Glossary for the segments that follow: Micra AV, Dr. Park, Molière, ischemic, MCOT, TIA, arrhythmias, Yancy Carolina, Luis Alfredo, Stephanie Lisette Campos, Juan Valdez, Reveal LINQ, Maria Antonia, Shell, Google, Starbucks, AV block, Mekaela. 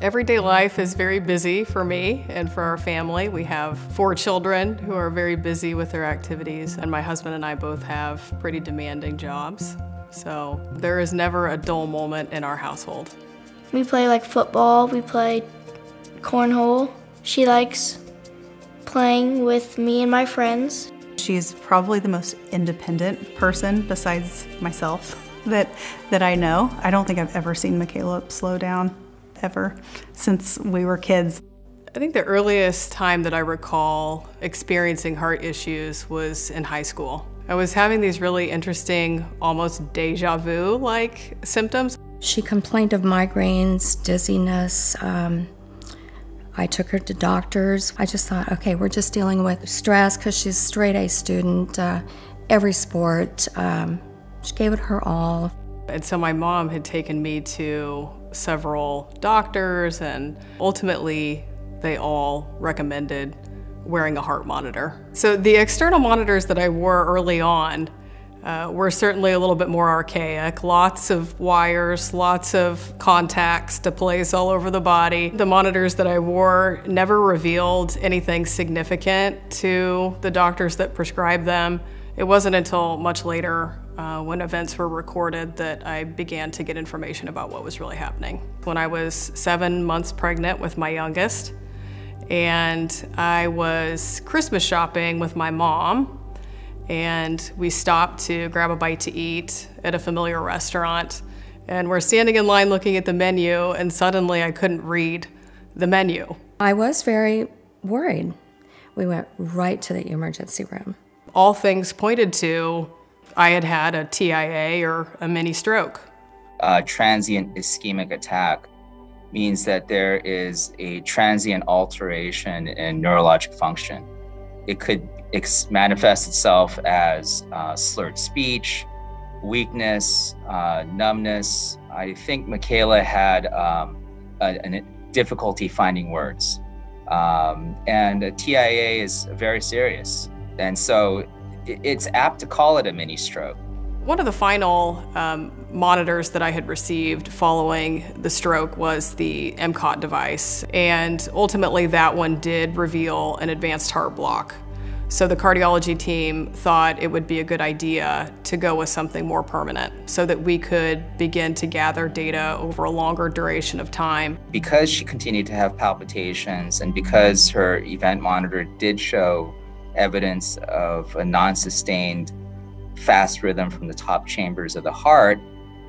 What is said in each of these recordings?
Everyday life is very busy for me and for our family. We have 4 children who are very busy with their activities, and my husband and I both have pretty demanding jobs. So there is never a dull moment in our household. We play like football, we play cornhole. She likes playing with me and my friends. She's probably the most independent person besides myself that I know. I don't think I've ever seen Mekaela slow down ever since we were kids. I think the earliest time that I recall experiencing heart issues was in high school. I was having these really interesting, almost deja vu-like symptoms. She complained of migraines, dizziness. I took her to doctors. I just thought, okay, we're just dealing with stress because she's a straight-A student, every sport. She gave it her all. And so my mom had taken me to several doctors, and ultimately they all recommended wearing a heart monitor. So the external monitors that I wore early on were certainly a little bit more archaic. Lots of wires, lots of contacts to place all over the body. The monitors that I wore never revealed anything significant to the doctors that prescribed them. It wasn't until much later when events were recorded that I began to get information about what was really happening. When I was 7 months pregnant with my youngest, and I was Christmas shopping with my mom, and we stopped to grab a bite to eat at a familiar restaurant, and we're standing in line looking at the menu, and suddenly I couldn't read the menu. I was very worried. We went right to the emergency room. All things pointed to I had had a TIA or a mini stroke. A transient ischemic attack means that there is a transient alteration in neurologic function. It could manifest itself as slurred speech, weakness, numbness. I think Mekaela had a difficulty finding words. And a TIA is very serious. And so it's apt to call it a mini stroke. One of the final monitors that I had received following the stroke was the MCOT device, and ultimately that one did reveal an advanced heart block. So the cardiology team thought it would be a good idea to go with something more permanent so that we could begin to gather data over a longer duration of time. Because she continued to have palpitations, and because her event monitor did show evidence of a non-sustained fast rhythm from the top chambers of the heart,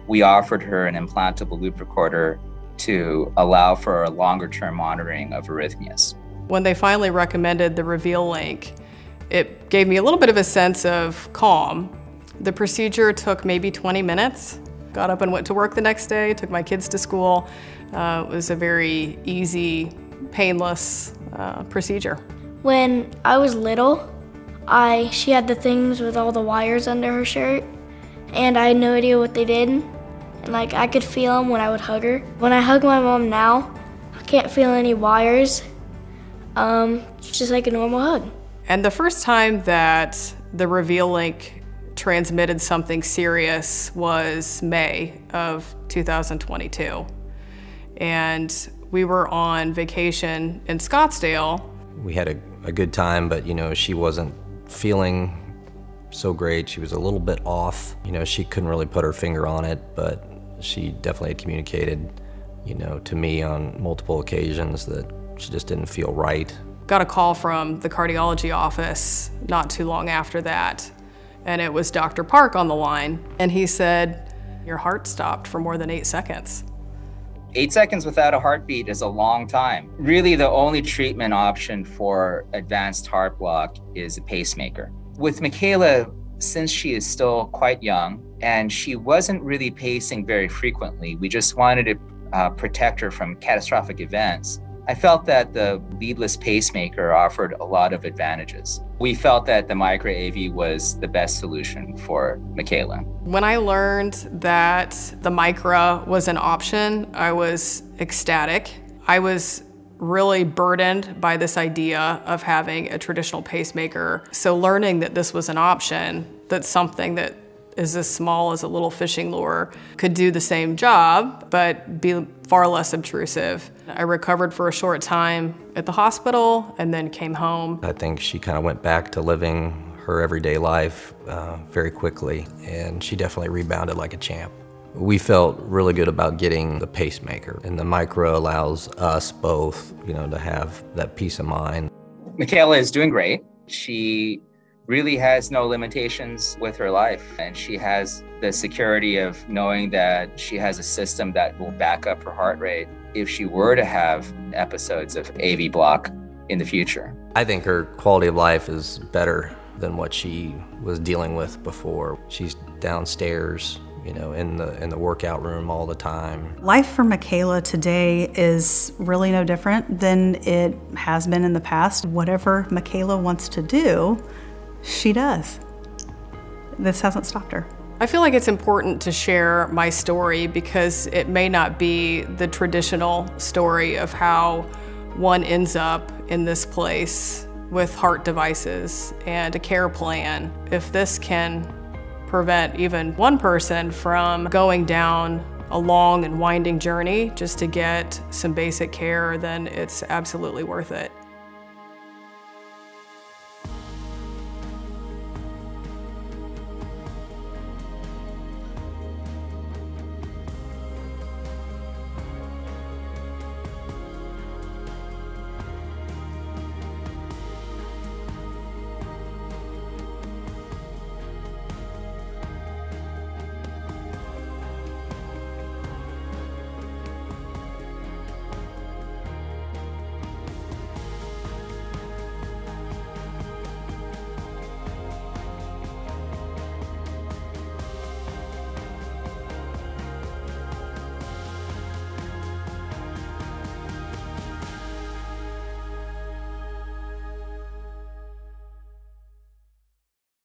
we offered her an implantable loop recorder to allow for a longer-term monitoring of arrhythmias. When they finally recommended the Reveal LINQ, it gave me a little bit of a sense of calm. The procedure took maybe 20 minutes. Got up and went to work the next day, took my kids to school. It was a very easy, painless procedure. When I was little, she had the things with all the wires under her shirt, and I had no idea what they did. And like, I could feel them when I would hug her. When I hug my mom now, I can't feel any wires. It's just like a normal hug. And the first time that the Reveal LINQ transmitted something serious was May of 2022. And we were on vacation in Scottsdale. We had a good time, but you know, she wasn't feeling so great. She was a little bit off. You know, she couldn't really put her finger on it, but she definitely had communicated, you know, to me on multiple occasions that she just didn't feel right. Got a call from the cardiology office not too long after that, and it was Dr. Park on the line, and he said, "Your heart stopped for more than 8 seconds." 8 seconds without a heartbeat is a long time. Really, the only treatment option for advanced heart block is a pacemaker. With Mekaela, since she is still quite young and she wasn't really pacing very frequently, we just wanted to protect her from catastrophic events. I felt that the leadless pacemaker offered a lot of advantages. We felt that the Micra AV was the best solution for Mekaela. When I learned that the Micra was an option, I was ecstatic. I was really burdened by this idea of having a traditional pacemaker. So learning that this was an option, that something that is as small as a little fishing lure could do the same job, but be far less obtrusive. I recovered for a short time at the hospital and then came home. I think she kind of went back to living her everyday life very quickly, and she definitely rebounded like a champ. We felt really good about getting the pacemaker, and the Micra allows us both, you know, to have that peace of mind. Mekaela is doing great. She really has no limitations with her life, and she has the security of knowing that she has a system that will back up her heart rate if she were to have episodes of AV block in the future. I think her quality of life is better than what she was dealing with before. She's downstairs, you know, in the workout room all the time. Life for Mekaela today is really no different than it has been in the past. Whatever Mekaela wants to do, she does. This hasn't stopped her. I feel like it's important to share my story because it may not be the traditional story of how one ends up in this place with heart devices and a care plan. If this can prevent even one person from going down a long and winding journey just to get some basic care, then it's absolutely worth it.